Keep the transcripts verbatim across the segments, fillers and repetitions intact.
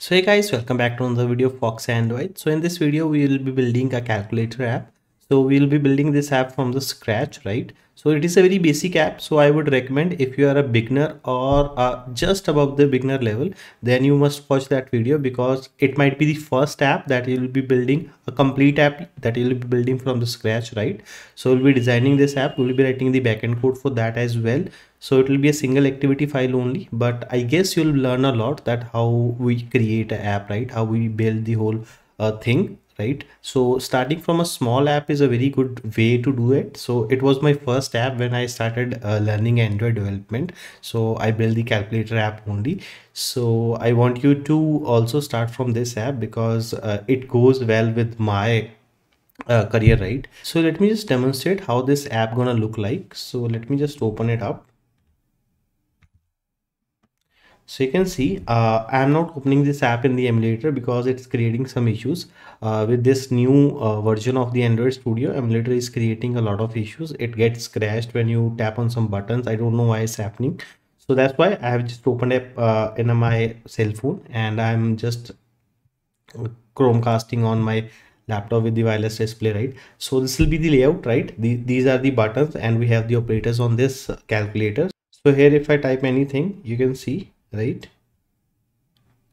So hey guys, welcome back to another video of Fox Android. So in this video we will be building a calculator app. So we will be building this app from the scratch, right? So it is a very basic app. So I would recommend if you are a beginner or uh, just above the beginner level, then you must watch that video because it might be the first app that you will be building, a complete app that you will be building from the scratch, right? So we'll be designing this app. We'll be writing the backend code for that as well. So it will be a single activity file only, but I guess you'll learn a lot that how we create an app, right? How we build the whole uh, thing. Right. So starting from a small app is a very good way to do it. So it was my first app when I started uh, learning Android development. So I built the calculator app only. So I want you to also start from this app because uh, it goes well with my uh, career, right? So let me just demonstrate how this app gonna look like. So let me just open it up. So you can see uh, I am not opening this app in the emulator because it's creating some issues uh, with this new uh, version of the Android Studio. Emulator is creating a lot of issues. It gets crashed when you tap on some buttons. I don't know why it's happening. So that's why I have just opened up uh, in my cell phone and I'm just Chromecasting on my laptop with the wireless display, right? So this will be the layout, right? The, these are the buttons and we have the operators on this calculator. So here if I type anything, you can see. Right,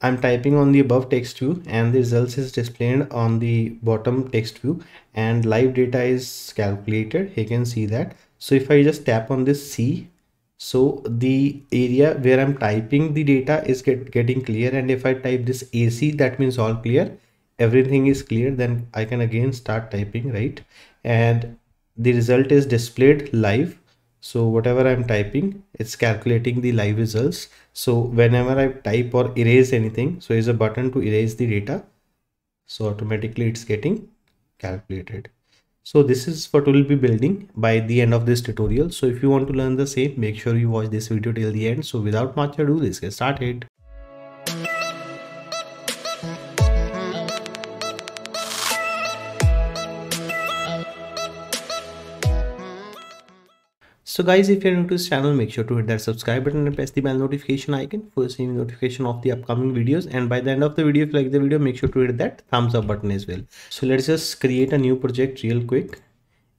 I'm typing on the above text view and the results is displayed on the bottom text view and live data is calculated. You can see that. So if I just tap on this C, so the area where I'm typing the data is get, getting clear, and if I type this A C, that means all clear, everything is clear, then I can again start typing, right? And the result is displayed live. So whatever I'm typing, it's calculating the live results. So whenever I type or erase anything, so there's a button to erase the data. So automatically it's getting calculated. So this is what we'll be building by the end of this tutorial. So if you want to learn the same, make sure you watch this video till the end. So without much ado, let's get started. So guys, if you are new to this channel, make sure to hit that subscribe button and press the bell notification icon for receiving notification of the upcoming videos. And by the end of the video, if you like the video, make sure to hit that thumbs up button as well. So let's just create a new project real quick,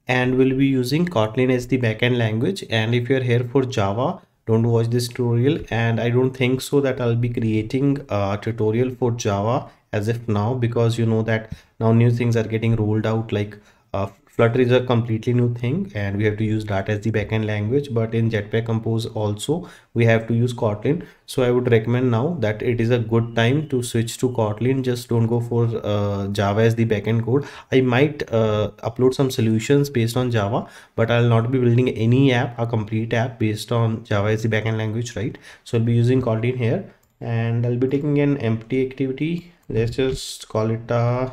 and we'll be using Kotlin as the backend language. And if you are here for Java, don't watch this tutorial. And I don't think so that I'll be creating a tutorial for Java as of now, because you know that now new things are getting rolled out, like uh, Flutter is a completely new thing and we have to use Dart as the backend language, but in Jetpack Compose also we have to use Kotlin. So I would recommend now that it is a good time to switch to Kotlin. Just don't go for uh, Java as the backend code. I might uh, upload some solutions based on Java, but I'll not be building any app, a complete app based on Java as the backend language, right? So I'll be using Kotlin here and I'll be taking an empty activity. Let's just call it a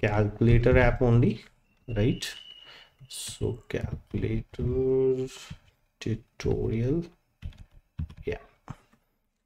calculator app only. Right, so calculator tutorial, yeah,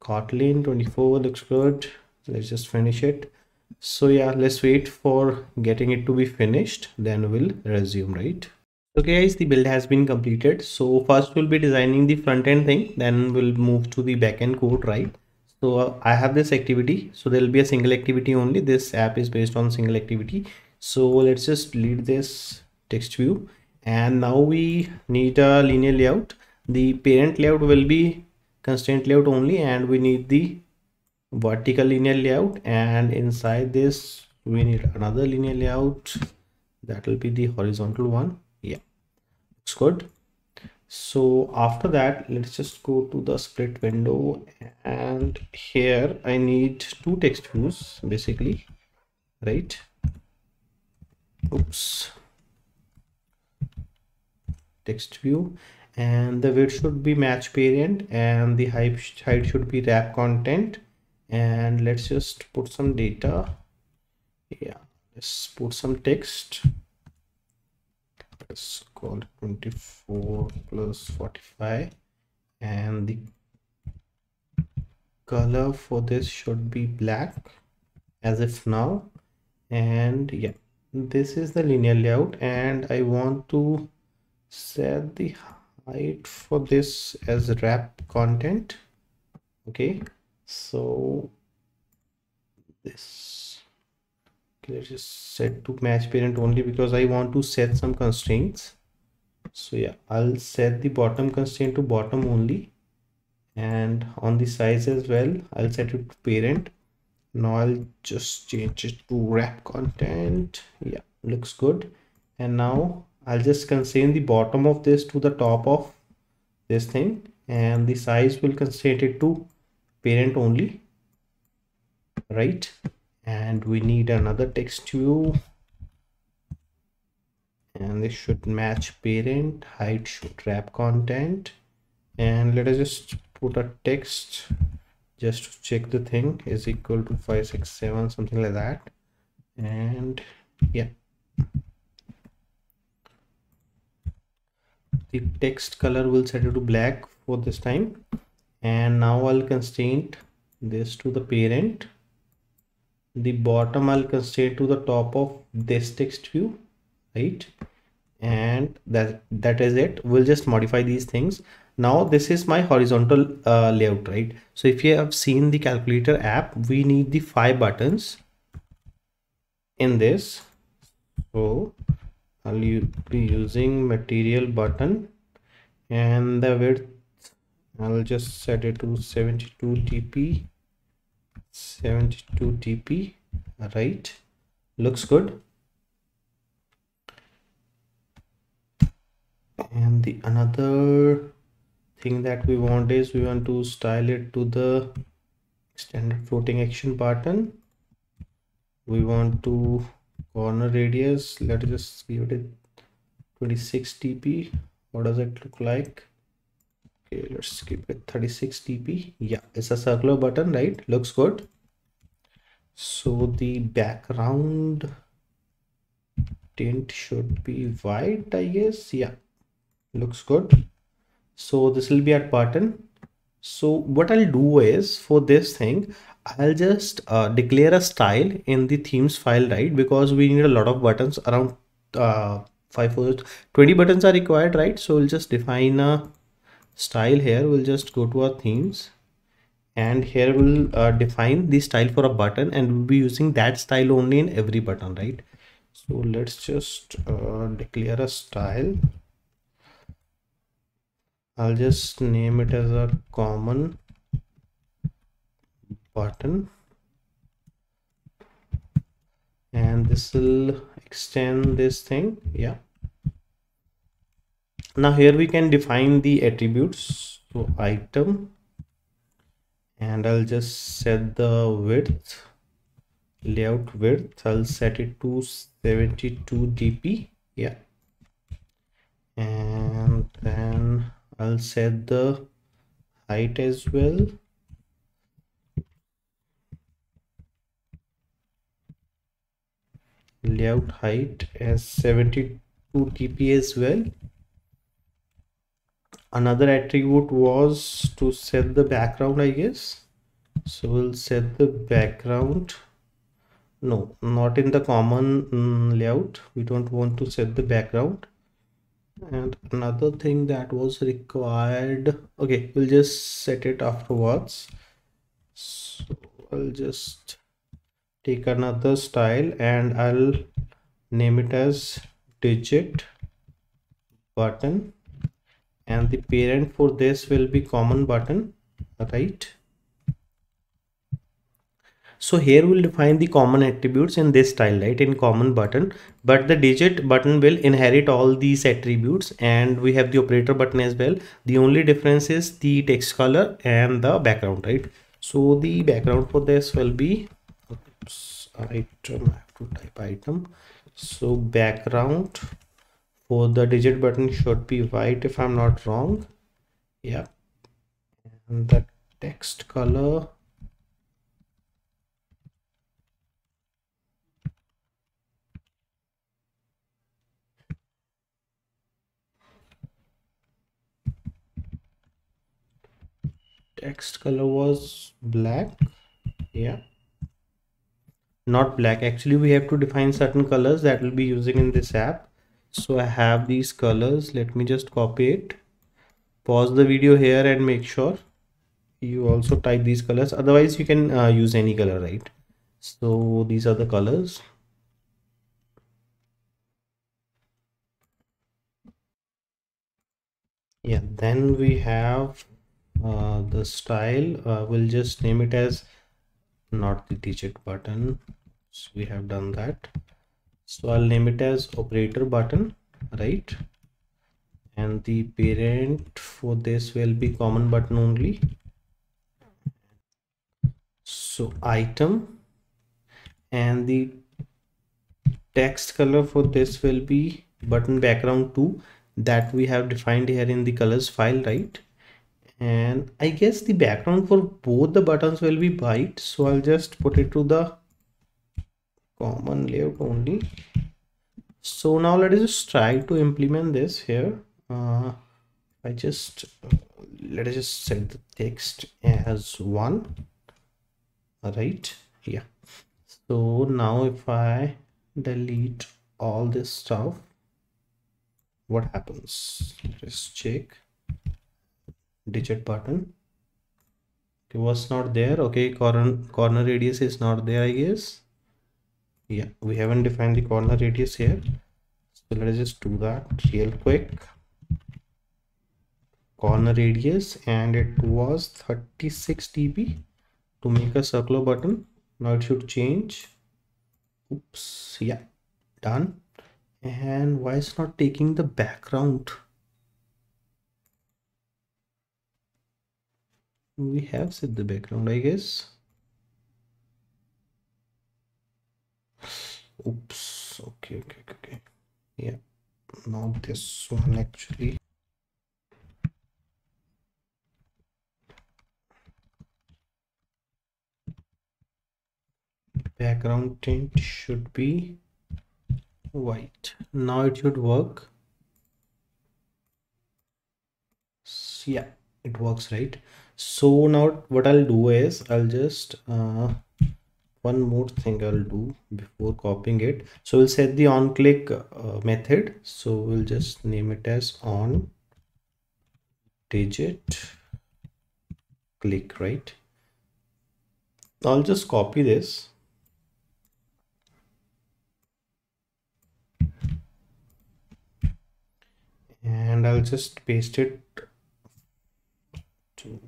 Kotlin twenty-four looks good. Let's just finish it. So yeah, let's wait for getting it to be finished, then we'll resume, right? Okay guys, the build has been completed. So first we'll be designing the front end thing, then we'll move to the backend code, right? So uh, I have this activity, so there will be a single activity only. This app is based on single activity. So let's just delete this text view, and now we need a linear layout. The parent layout will be constraint layout only, and we need the vertical linear layout, and inside this we need another linear layout that will be the horizontal one. Yeah, looks good. So after that, let's just go to the split window, and here I need two text views basically, right? Oops, text view, and the width should be match parent and the height height should be wrap content, and let's just put some data. Yeah, let's put some text. Let's call it twenty-four plus forty-five, and the color for this should be black as if now, and yeah, this is the linear layout, and I want to set the height for this as wrap content. Okay, so this. Okay, let's just set to match parent only because I want to set some constraints. So yeah, I'll set the bottom constraint to bottom only, and on the size as well I'll set it to parent. Now I'll just change it to wrap content. Yeah, looks good. And now I'll just constrain the bottom of this to the top of this thing, and the size will constrain it to parent only, right? And we need another text view, and this should match parent. Height should wrap content, and let us just put a text just to check the thing is equal to five six seven, something like that. And yeah, the text color will set it to black for this time. And now I'll constrain this to the parent. The bottom I'll constrain to the top of this text view, right? And that that is it. We'll just modify these things. Now this is my horizontal uh, layout, right? So if you have seen the calculator app, we need the five buttons in this. So I'll be using material button, and the width I'll just set it to seventy-two T P, right? Looks good. And the another thing that we want is we want to style it to the extended floating action button. We want to corner radius. Let us just give it twenty-six T P. What does it look like? Okay, let's keep it thirty-six T P. Yeah, it's a circular button, right? Looks good. So the background tint should be white, I guess. Yeah, looks good. So this will be at button. So what I'll do is for this thing, I'll just uh, declare a style in the themes file, right? Because we need a lot of buttons, around uh, five, four, twenty buttons are required, right? So we'll just define a style here. We'll just go to our themes, and here we'll uh, define the style for a button, and we'll be using that style only in every button, right? So let's just uh, declare a style. I'll just name it as a common button, and this will extend this thing. Yeah, now here we can define the attributes. So item, and I'll just set the width, layout width, I'll set it to seventy-two T P. Yeah, and then I'll set the height as well. Layout height as seventy-two T P as well. Another attribute was to set the background, I guess. So we'll set the background. No, not in the common um, layout. We don't want to set the background. And another thing that was required, okay, we'll just set it afterwards. So I'll just take another style, and I'll name it as digit button, and the parent for this will be common button, right? So here we'll define the common attributes in this style, right, in common button, but the digit button will inherit all these attributes, and we have the operator button as well. The only difference is the text color and the background, right? So the background for this will be, oops, item, I have to type item. So background for the digit button should be white if I'm not wrong. Yeah, and the text color text color was black. Yeah, not black, actually we have to define certain colors that we'll be using in this app. So I have these colors. Let me just copy it, pause the video here, and make sure you also type these colors. Otherwise you can uh, use any color, right? So these are the colors. Yeah, then we have uh, the style. Uh, we'll just name it as not the digit button. So we have done that. So I'll name it as operator button, right? And the parent for this will be common button only. So item, and the text color for this will be button background two, that we have defined here in the colors file, right? And I guess the background for both the buttons will be white, so I'll just put it to the common layout only. So now let us just try to implement this here. uh, I just let us just set the text as one, right? Yeah, so now if I delete all this stuff, what happens? Let's check. Digit button, it was not there. Okay, corner, corner radius is not there, I guess. Yeah, we haven't defined the corner radius here, so let's just do that real quick. Corner radius, and it was thirty-six D P to make a circular button. Now it should change. Oops, yeah, done. And why is not taking the background? We have set the background, I guess. Oops, okay, okay, okay. Yeah, now this one actually. Background tint should be white. Now it should work. Yeah, it works, right? So now what I'll do is I'll just uh, one more thing I'll do before copying it. So we'll set the on click uh, method. So we'll just name it as on digit click, right? I'll just copy this. And I'll just paste it to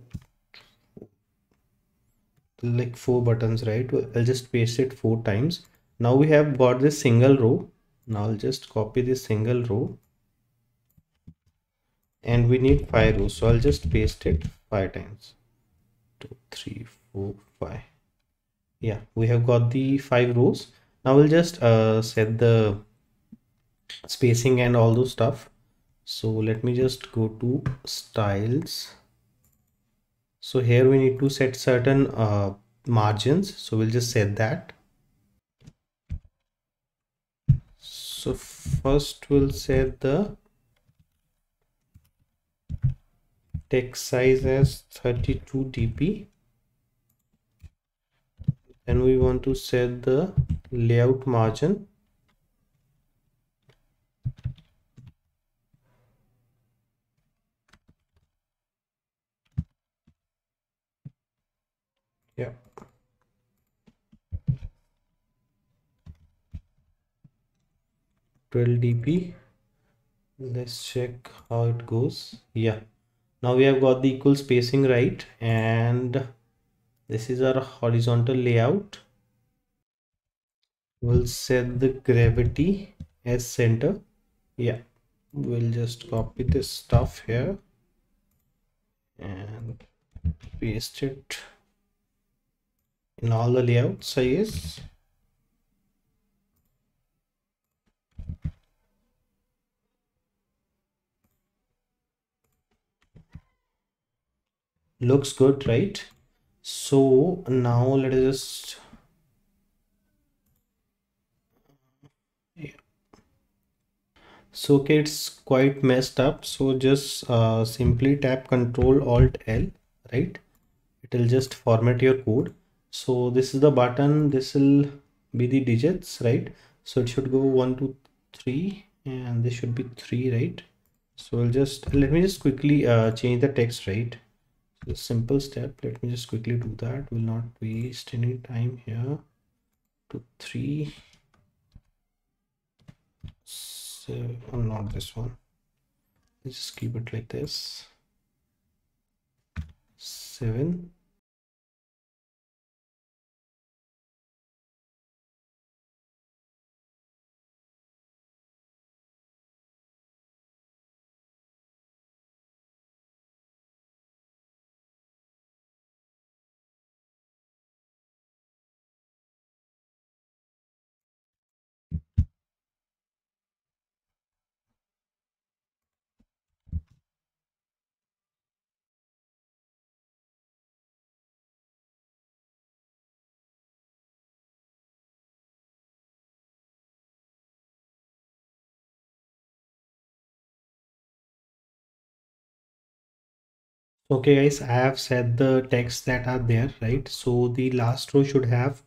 like four buttons, right? I'll just paste it four times. Now we have got this single row. Now I'll just copy this single row. And we need five rows. So I'll just paste it five times. Two, three, four, five. Yeah, we have got the five rows. Now we'll just uh, set the spacing and all those stuff. So let me just go to styles. So here we need to set certain uh, margins. So we'll just set that. So first we'll set the text size as thirty-two D P. Then we want to set the layout margin. Yeah. twelve D P. Let's check how it goes. Yeah. Now we have got the equal spacing, right? And this is our horizontal layout. We'll set the gravity as center. Yeah. We'll just copy this stuff here and paste it in all the layouts, I guess. Looks good, right? So now let us just yeah. So okay, it's quite messed up. So just uh, simply tap Control Alt L, right? It will just format your code. So this is the button, this will be the digits, right? So it should go one, two, three, and this should be three, right? So I'll just, let me just quickly uh, change the text, right? So simple step, let me just quickly do that. We'll not waste any time here. to three. So not this one. Let's just keep it like this. Seven. Okay guys, I have set the text that are there, right? So the last row should have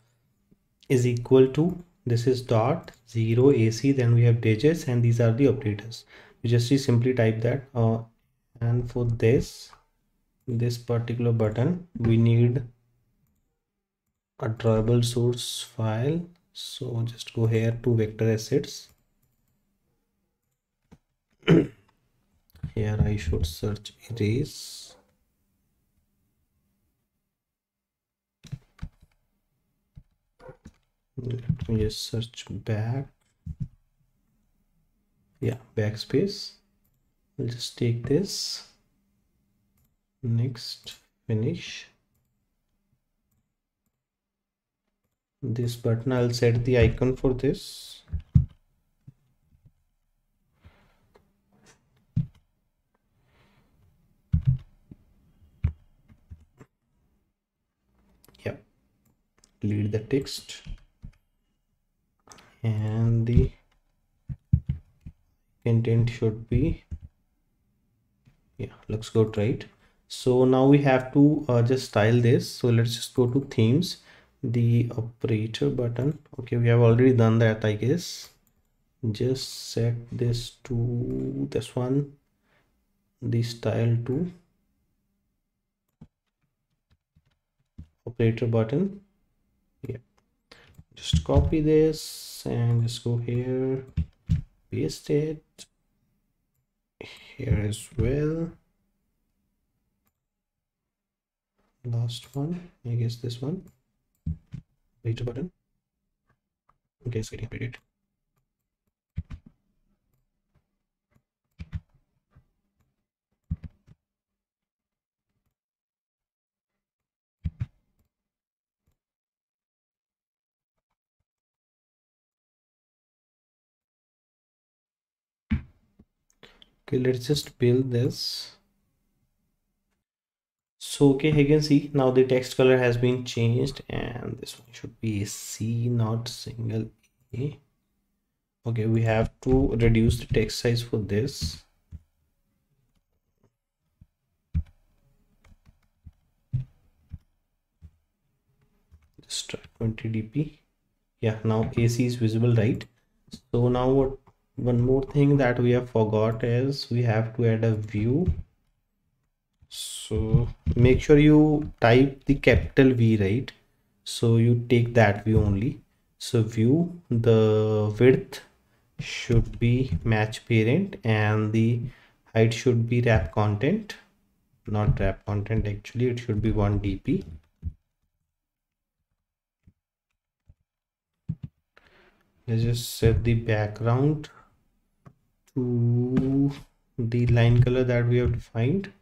is equal to, this is dot zero A C, then we have digits and these are the operators. You just simply type that uh, and for this this particular button we need a drawable source file, so just go here to vector assets. Here I should search erase. Let me just search back. Yeah, backspace. We'll just take this. Next, finish. This button, I'll set the icon for this. Yeah, delete the text. And the content should be, yeah, looks good, right? So now we have to uh, just style this. So let's just go to themes, the operator button. Okay, we have already done that, I guess. Just set this to this one, the style to operator button. Yeah, just copy this. And just go here, paste it here as well. Last one, I guess this one. Later button. Okay, it's getting updated. Okay, let's just build this. So okay, you can see now the text color has been changed and this one should be A C, not single A. Okay, we have to reduce the text size for this. Just try twenty D P. Yeah, now A C is visible, right? So now what? One more thing that we have forgot is we have to add a view. So make sure you type the capital V, right? So you take that view only. So view, the width should be match parent and the height should be wrap content, not wrap content actually, it should be one D P. Let's just set the background to the line color that we have defined.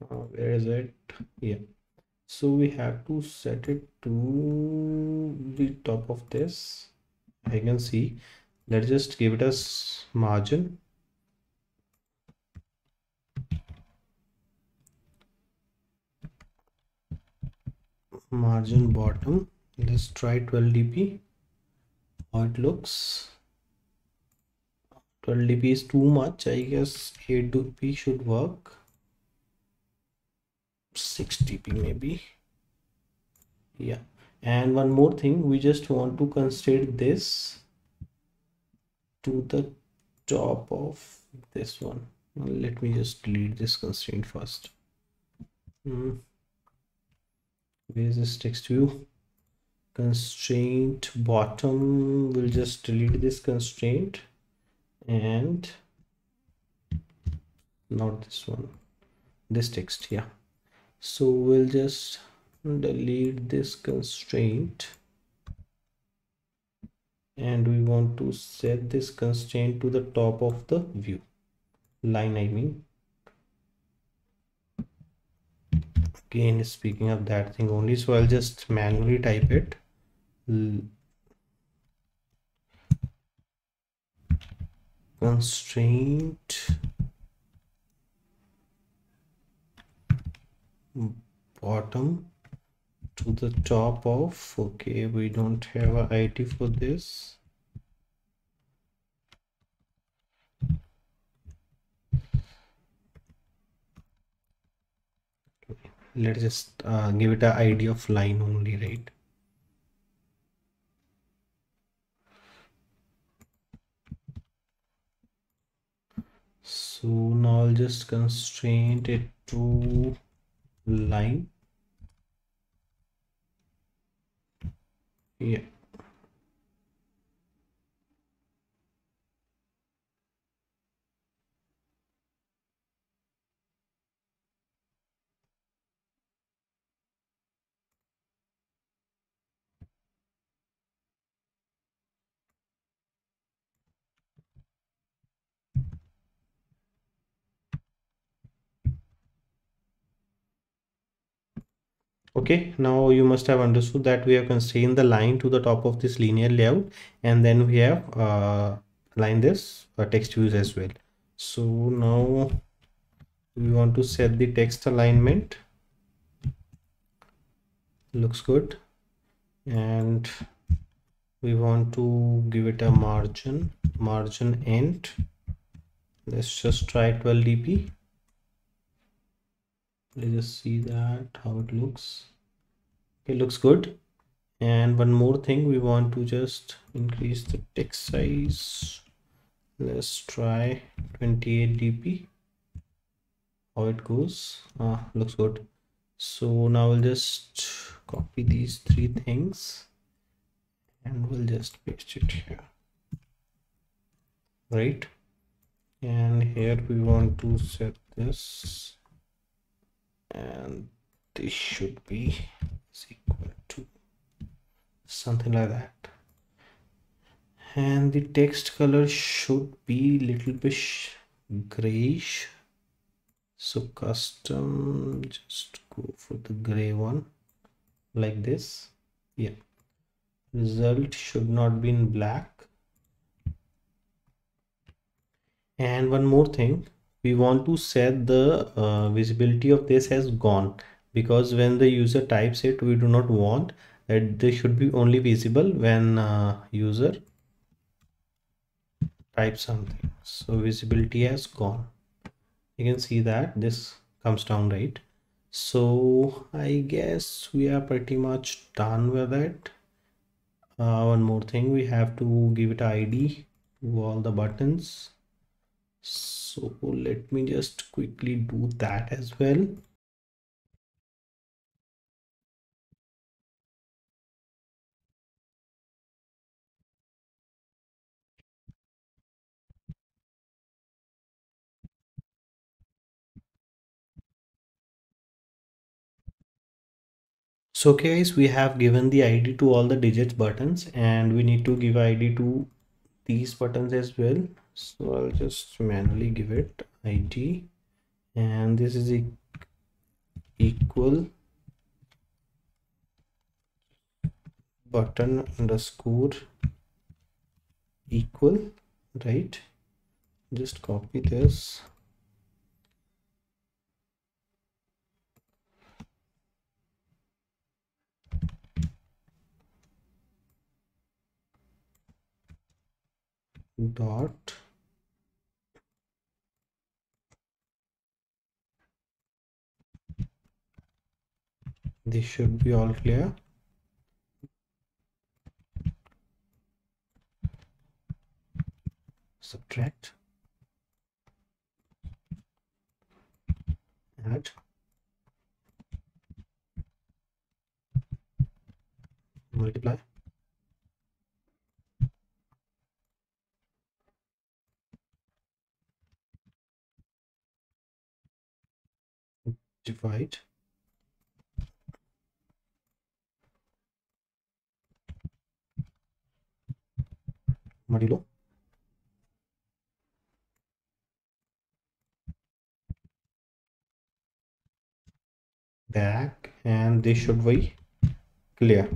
Uh, where is it? Yeah, so we have to set it to the top of this. I can see. Let's just give it a margin. Margin bottom. Let's try twelve D P. How it looks. Twelve D P is too much, I guess eight D P should work, six D P maybe. Yeah, and one more thing, we just want to constrain this to the top of this one. Let me just delete this constraint first. Hmm. Where is this text view? constraint bottom, we'll just delete this constraint and not this one, this text. Yeah, so we'll just delete this constraint and we want to set this constraint to the top of the view line. I mean, again speaking of that thing only, so I'll just manually type it. Constraint bottom to the top of, okay, we don't have an I D for this. Okay. Let's just uh, give it an I D of line only, right? So now I'll just constraint it to line. Yeah, okay, now you must have understood that we have constrained the line to the top of this linear layout, and then we have uh, aligned this uh, text views as well. So now we want to set the text alignment. Looks good, and we want to give it a margin, margin end. Let's just try twelve D P. Let's just see that how it looks. It looks good. And one more thing, we want to just increase the text size. Let's try twenty-eight D P. How it goes? Ah, looks good. So now we'll just copy these three things and we'll just paste it here. Right. And here we want to set this. And this should be is equal to something like that, and the text color should be little bit grayish, so custom just go for the gray one like this. Yeah, result should not be in black. And one more thing, we want to set the uh, visibility of this as gone, because when the user types it, we do not want that. They should be only visible when uh, user types something. So visibility has gone. You can see that this comes down, right? So I guess we are pretty much done with it. Uh, one more thing, we have to give it I D to all the buttons. So So let me just quickly do that as well. So guys, we have given the I D to all the digits buttons, and we need to give I D to these buttons as well. So I'll just manually give it I D, and this is e equal button underscore equal, right? Just copy this. Dot. This should be all clear. Subtract. Add. multiply. Divide. Modulo. Back, and they should be clear,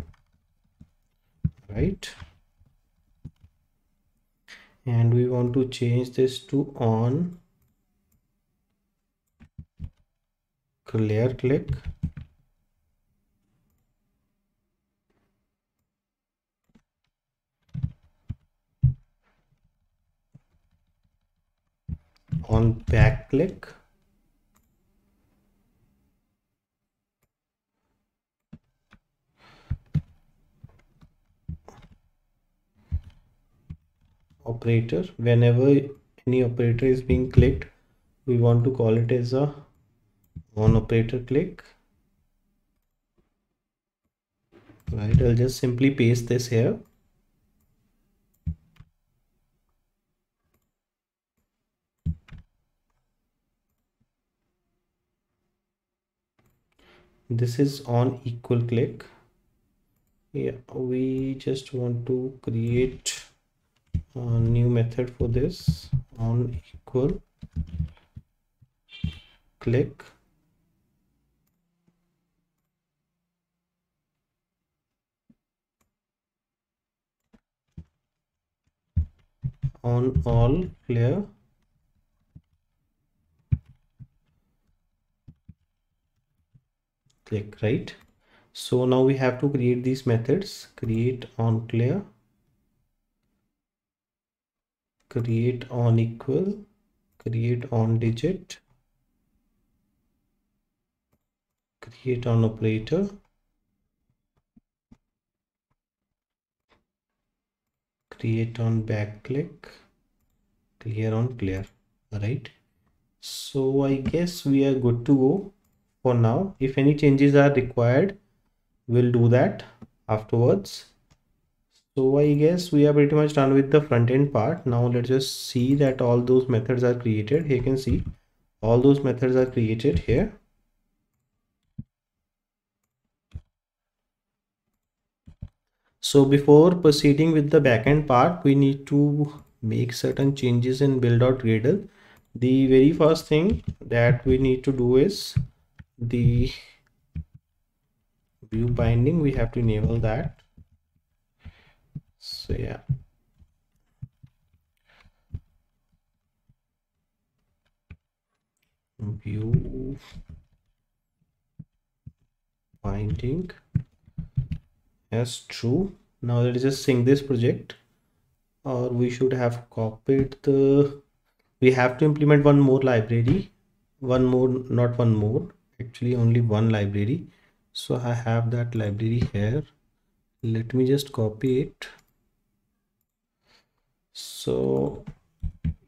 right? And we want to change this to on clear click. On back click. Operator, whenever any operator is being clicked, we want to call it as a on operator click, right? I'll just simply paste this here. This is on equal click. Yeah, we just want to create a new method for this on equal click. On all clear. Click, right? So now we have to create these methods. Create on clear, create on equal, create on digit, create on operator, create on back click, clear on clear. All right, so I guess we are good to go for now. If any changes are required, we'll do that afterwards. So I guess we are pretty much done with the front end part. Now let's just see that all those methods are created. Here you can see all those methods are created here. So before proceeding with the backend part, we need to make certain changes in build.gradle. The very first thing that we need to do is the view binding. We have to enable that. So yeah, view binding as true. Now let's just sync this project, or we should have copied the, we have to implement one more library, one more, not one more, actually only one library. So I have that library here. Let me just copy it. So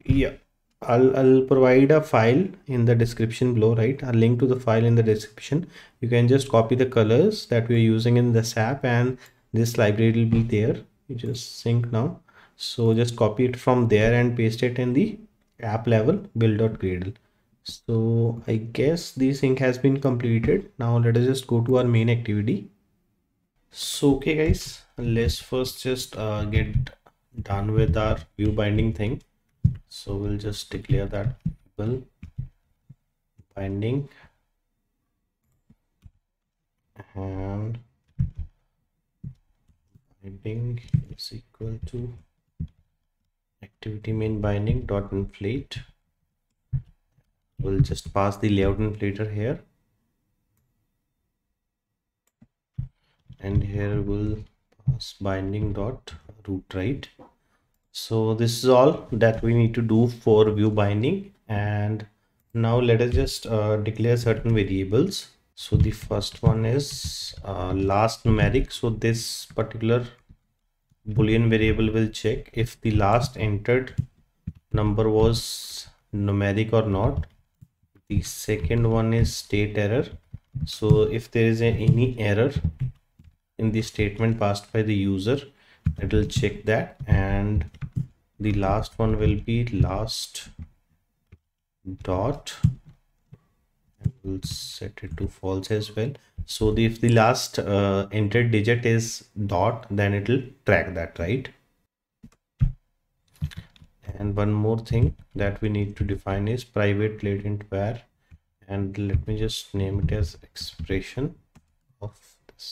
yeah, I'll, I'll provide a file in the description below, right? I'll link to the file in the description. You can just copy the colors that we're using in the S A P and this library will be there. You just sync now. So just copy it from there and paste it in the app level build.gradle. So I guess the sync has been completed. Now let us just go to our main activity. So okay guys, let's first just uh, get done with our view binding thing. So we'll just declare that people binding and binding is equal to activity main binding dot inflate. We'll just pass the layout inflator here, and here we'll pass binding dot root, right? So this is all that we need to do for view binding. And now let us just uh, declare certain variables. So the first one is uh, last numeric. So this particular Boolean variable will check if the last entered number was numeric or not. The second one is state error. So if there is any error in the statement passed by the user, it will check that. And the last one will be last dot, and we'll set it to false as well. So the, if the last uh, entered digit is dot, then it will track that, right? And one more thing that we need to define is private latent var, and let me just name it as expression of this.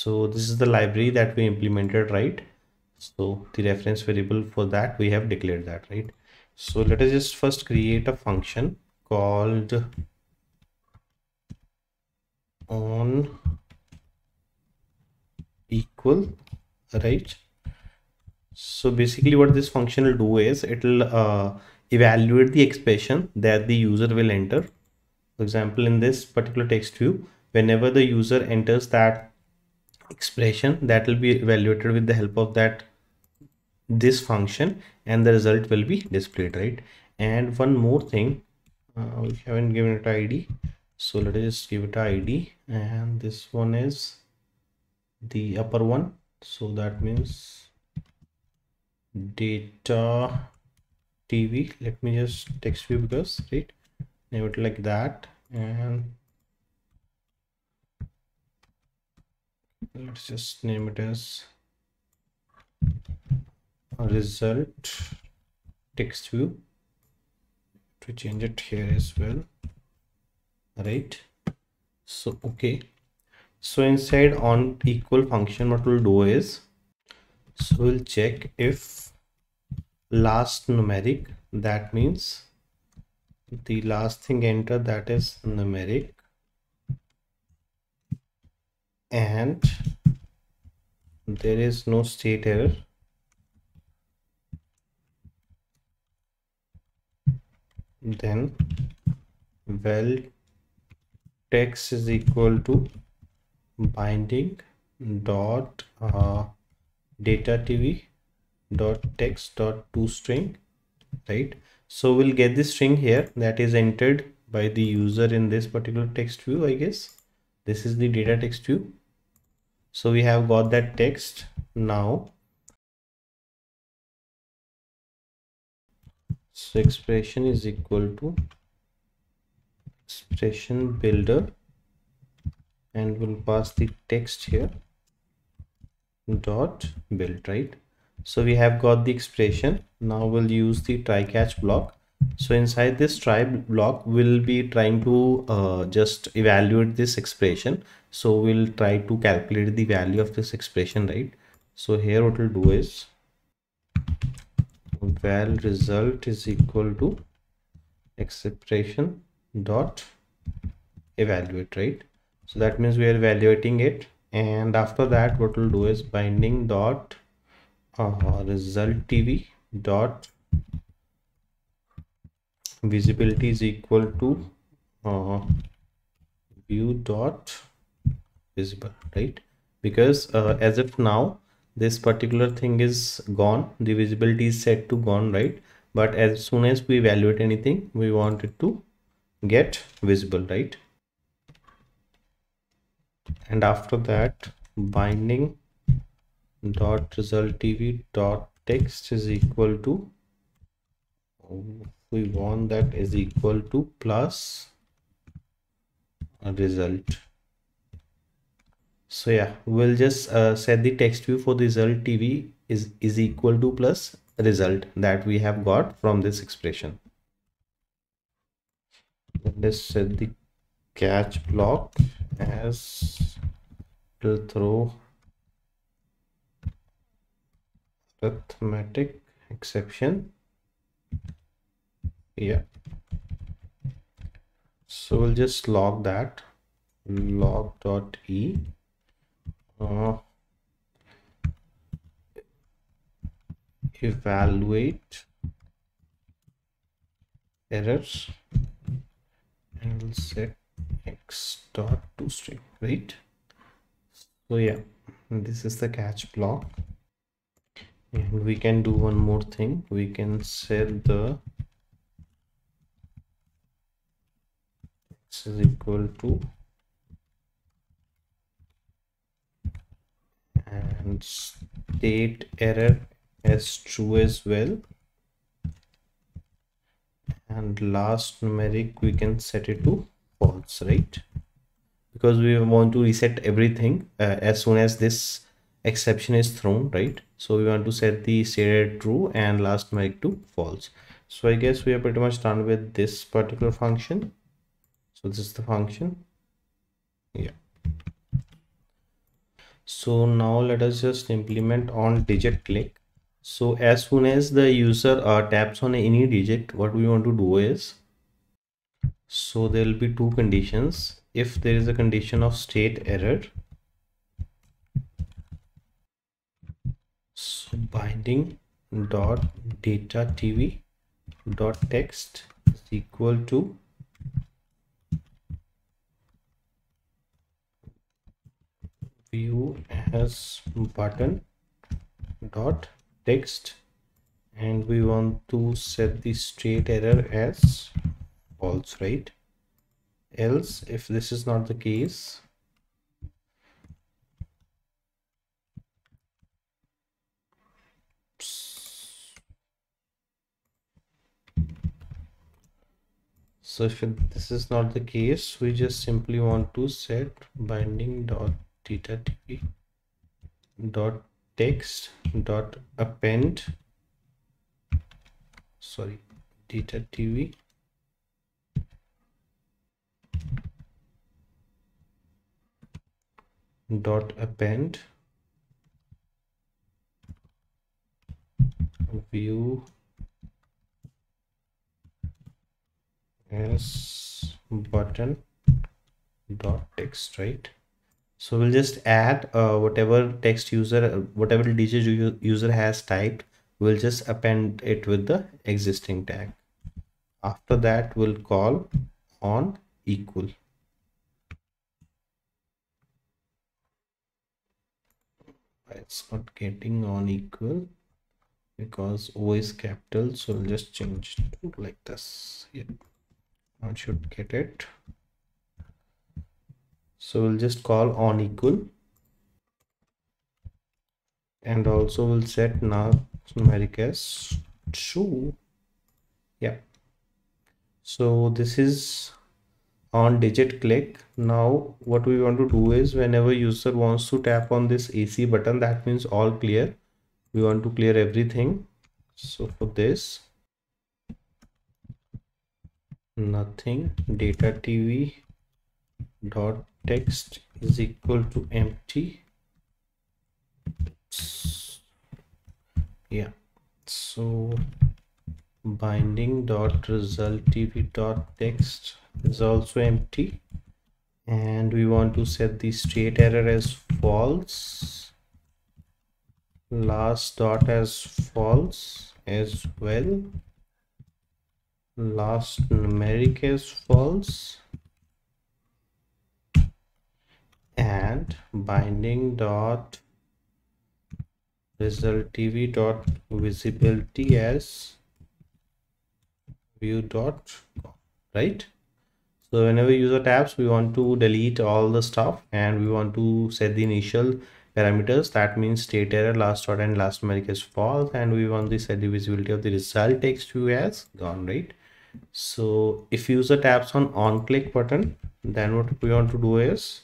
So this is the library that we implemented, right? So the reference variable for that we have declared that, right? So let us just first create a function called on equal, right? So basically what this function will do is it will uh, evaluate the expression that the user will enter. For example, in this particular text view, whenever the user enters that expression, that will be evaluated with the help of that this function, and the result will be displayed, right? And one more thing, uh, we haven't given it I D, so let us just give it I D, and this one is the upper one, so that means data T V. Let me just text view, because right, name it like that, and let's just name it as result text view to change it here as well, right? So okay, so inside on equal function, what we'll do is, so we'll check if last numeric, that means the last thing entered, that is numeric, and there is no state error, then val text is equal to binding dot uh, data T V dot text dot to string, right? So we'll get this string here that is entered by the user in this particular text view. I guess this is the data text view. So we have got that text now. So expression is equal to expression builder, and we'll pass the text here dot build, right? So we have got the expression. Now we'll use the try catch block. So inside this try block, we'll be trying to uh, just evaluate this expression. So we'll try to calculate the value of this expression, right? So here what we'll do is val result is equal to expression dot evaluate, right? So that means we are evaluating it. And after that, what we'll do is binding dot uh, result T V dot visibility is equal to uh, view dot visible, right? Because uh, as of now, this particular thing is gone. The visibility is set to gone, right? But as soon as we evaluate anything, we want it to get visible, right? And after that, binding dot result T V dot text is equal to, we want that is equal to plus a result. So yeah, we'll just uh, set the text view for the result T V is is equal to plus result that we have got from this expression. Let's set the catch block as to throw arithmetic exception. Yeah, so we'll just log that, log dot e uh, evaluate errors, and we'll set x dot to string, right? So yeah, this is the catch block. And we can do one more thing. We can set the x is equal to and state error is true as well. And last numeric we can set it to false, right? Because we want to reset everything uh, as soon as this exception is thrown, right? So we want to set the state true and last numeric to false. So I guess we are pretty much done with this particular function. So this is the function. Yeah. So now let us just implement on digit click. So as soon as the user uh, taps on any digit, what we want to do is, so there will be two conditions. If there is a condition of state error, so binding dot data tv dot text is equal to view as button dot text, and we want to set the state error as false, right? Else, if this is not the case, so if it, this is not the case, we just simply want to set binding dot data tv dot text dot append, sorry, data tv dot append view as button dot text, right? So we'll just add uh, whatever text user, whatever digit user has typed, we'll just append it with the existing tag. After that, we'll call on equal. It's not getting on equal because O is capital, so we'll just change it to like this. Yeah, now it should get it. So we'll just call on equal, and also we'll set now numeric as true. Yeah, so this is on digit click. Now what we want to do is, whenever user wants to tap on this A C button, that means all clear, we want to clear everything. So for this, nothing data tv dot text is equal to empty. Yeah, so binding dot result tv dot text is also empty, and we want to set the state error as false, last dot as false as well, last numeric as false, and binding dot result tv dot visibility as view dot, right? So whenever user taps, we want to delete all the stuff, and we want to set the initial parameters. That means state error, last dot and last numeric is false, and we want to set the visibility of the result text view as gone, right? So if user taps on on click button, then what we want to do is,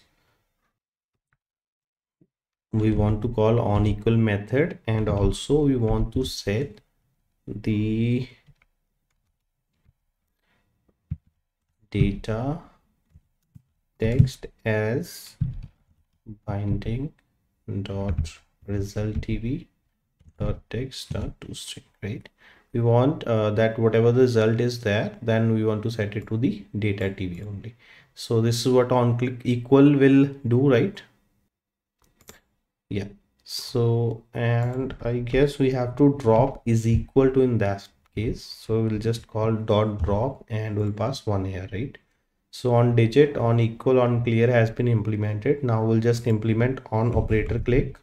we want to call on equal method, and also we want to set the data text as binding dot result tv dot text dot toString, right? We want uh, that whatever the result is there, then we want to set it to the data tv only. So this is what on click equal will do, right? Yeah, so and I guess we have to drop is equal to in that case, so we'll just call dot drop and we'll pass one here, right? So on digit, on equal, on clear has been implemented. Now we'll just implement on operator click.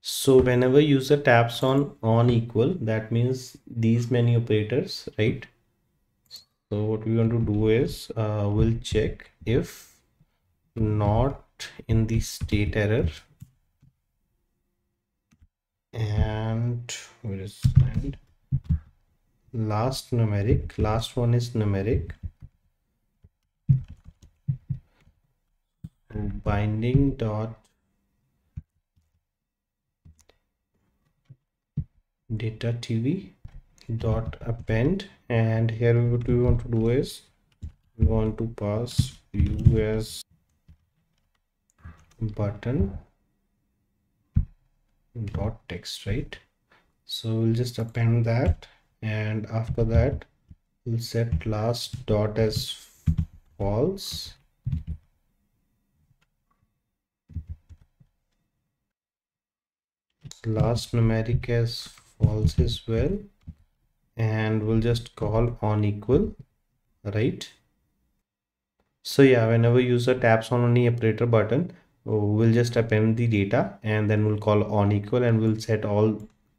So whenever user taps on on equal, that means these many operators, right? So what we want to do is uh, we'll check if not in the state error, is and last numeric, last one is numeric. Binding dot data T V dot append, and here what we want to do is we want to pass view as button dot text, right? So we'll just append that, and after that we'll set last dot as false. Last numeric as false as well, and we'll just call on equal, right? So yeah, whenever user taps on any operator button, we'll just append the data and then we'll call on equal, and we'll set all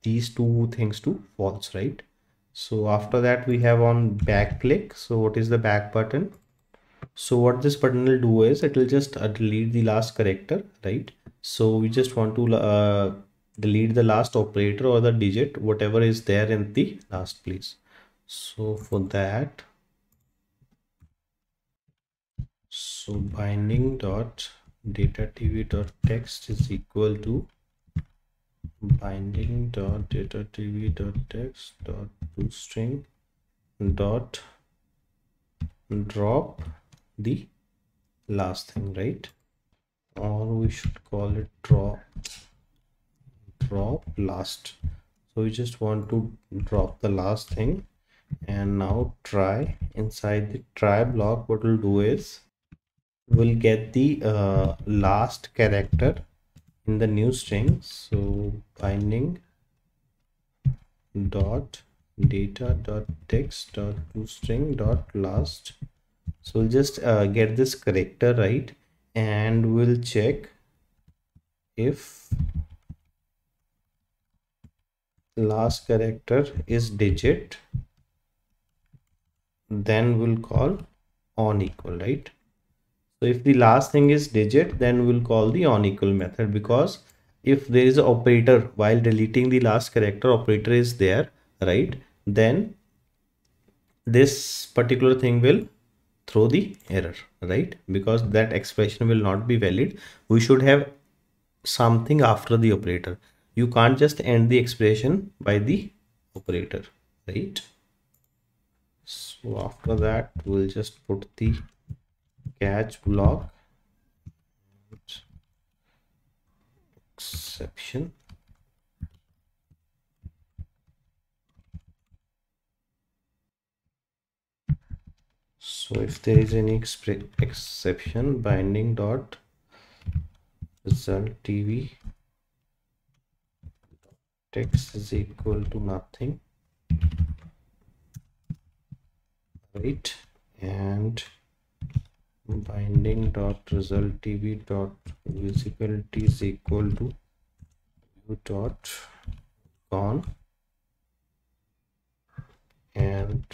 these two things to false, right? So after that we have on back click. So what is the back button? So what this button will do is it will just delete the last character, right? So we just want to uh, delete the last operator or the digit, whatever is there in the last place. So for that, so binding dot data tv dot text is equal to binding dot data tv dot text dot toString dot drop the last thing, right? Or we should call it drop drop last. So we just want to drop the last thing, and now try. Inside the try block, what we'll do is we'll get the uh, last character in the new string. So binding dot data dot text dot toString dot last. So we'll just uh, get this character, right? And we'll check if last character is digit, then we'll call on equal, right? So if the last thing is digit, then we'll call the on equal method, because if there is an operator while deleting the last character, operator is there, right? Then this particular thing will throw the error, right? Because that expression will not be valid. We should have something after the operator. You can't just end the expression by the operator, right? So after that, we'll just put the catch block exception. So if there is any exception, binding dot result T V text is equal to nothing, right? And binding dot result tv dot visibility is equal to view dot gone, and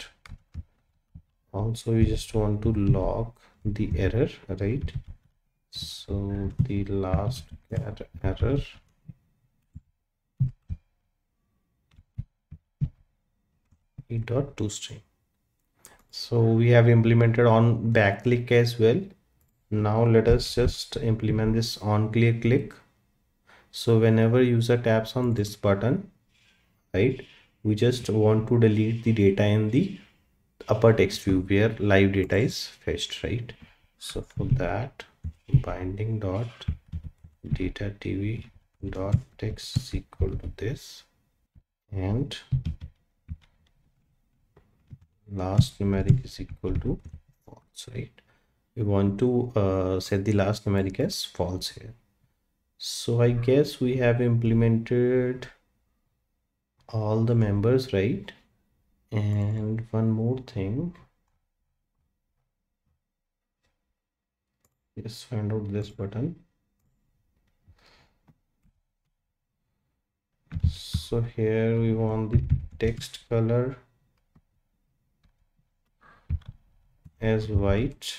also we just want to log the error, right? So the last error dot toString. So we have implemented on back click as well. Now let us just implement this on clear click. So whenever user taps on this button, right, we just want to delete the data in the upper text view where live data is fetched, right? So for that, binding dot data tv dot text is equal to this, and last numeric is equal to false, right? We want to uh, set the last numeric as false here. So I guess we have implemented all the members, right? And one more thing, let's find out this button. So here we want the text color as white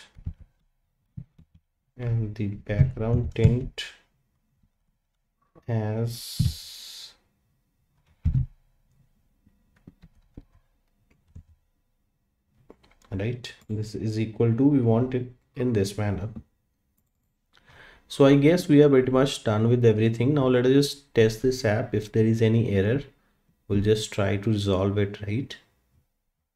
and the background tint as right? This is equal to, we want it in this manner. So I guess we are pretty much done with everything. Now let us just test this app. If there is any error, we'll just try to resolve it, right?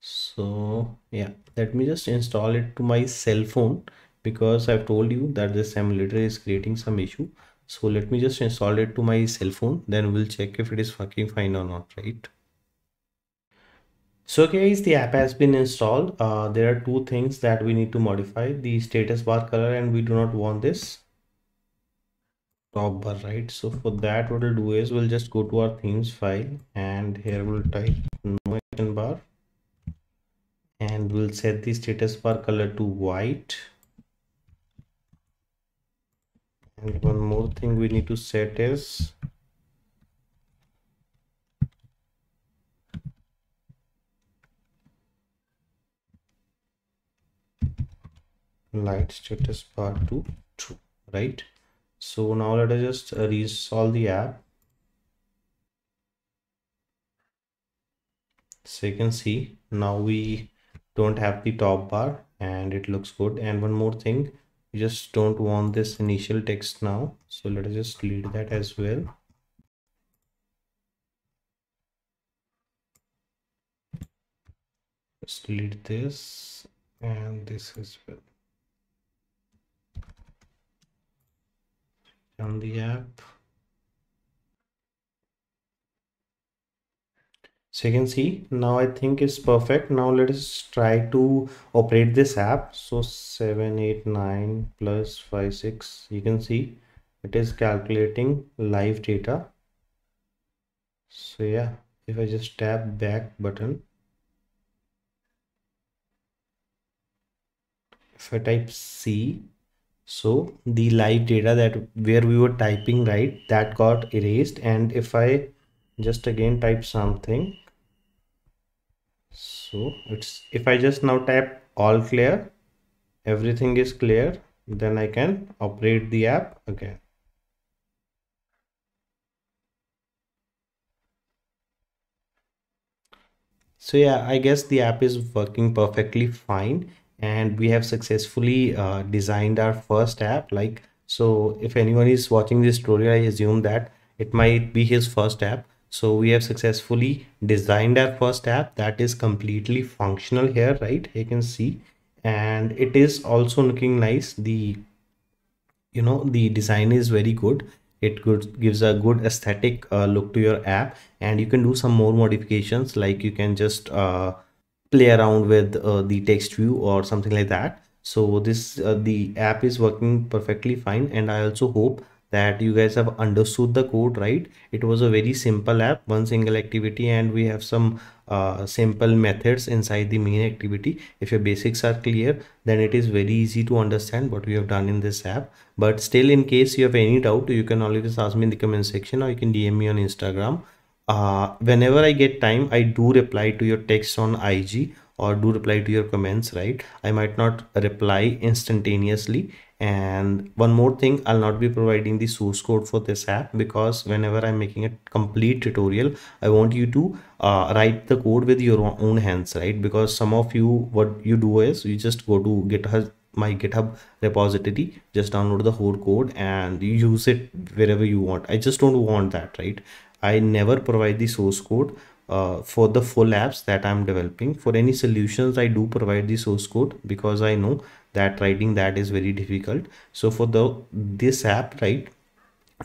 So yeah, let me just install it to my cell phone, because I've told you that this emulator is creating some issue. So let me just install it to my cell phone, then we'll check if it is working fine or not, right? So guys, the app has been installed. Uh, there are two things that we need to modify: the status bar color, and we do not want this top bar, right? So for that, what we'll do is we'll just go to our themes file, and here we'll type no icon bar, and we'll set the status bar color to white. And one more thing we need to set is light status bar to true, right? So now let us just reinstall the app. So you can see now we don't have the top bar and it looks good. And one more thing, we just don't want this initial text now, so let us just delete that as well. Just delete this and this as well. Run the app. So you can see now I think it's perfect. Now let us try to operate this app. So seven eight nine plus five six, you can see it is calculating live data. So yeah, if I just tap back button, if I type C, so the live data that where we were typing, right, that got erased. And if I just again type something, so it's, if I just now type all clear, everything is clear, then I can operate the app again. So yeah, I guess the app is working perfectly fine. And we have successfully uh, designed our first app. Like, so if anyone is watching this tutorial, I assume that it might be his first app. So we have successfully designed our first app that is completely functional here, right? You can see, and it is also looking nice. The, you know, the design is very good. It good, gives a good aesthetic uh, look to your app, and you can do some more modifications. Like you can just uh, play around with uh, the text view or something like that. So this uh, the app is working perfectly fine, and I also hope that you guys have understood the code, right? It was a very simple app, one single activity, and we have some uh, simple methods inside the main activity. If your basics are clear, then it is very easy to understand what we have done in this app. But still, in case you have any doubt, you can always ask me in the comment section, or you can D M me on Instagram. Uh, whenever I get time, I do reply to your text on I G, or do reply to your comments, right? I might not reply instantaneously. And one more thing, I'll not be providing the source code for this app, because whenever I'm making a complete tutorial, I want you to uh, write the code with your own hands, right? Because some of you, what you do is you just go to GitHub, my GitHub repository, just download the whole code and you use it wherever you want. I just don't want that, right? I never provide the source code uh, for the full apps that I'm developing. For any solutions, I do provide the source code, because I know that writing that is very difficult. So for the this app, right,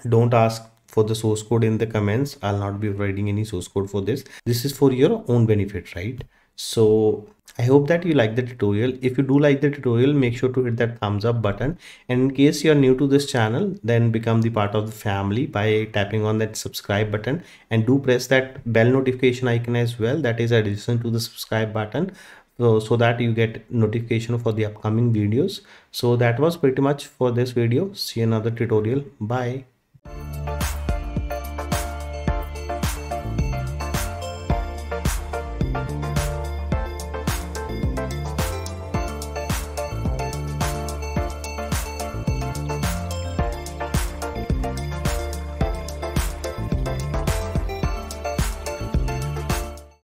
don't ask for the source code in the comments. I'll not be providing any source code for this. This is for your own benefit, right? So I hope that you like the tutorial. If you do like the tutorial, make sure to hit that thumbs up button. And in case you're new to this channel, then become the part of the family by tapping on that subscribe button, and do press that bell notification icon as well. That is addition to the subscribe button, so, so that you get notification for the upcoming videos. So that was pretty much for this video. See you in another tutorial. Bye.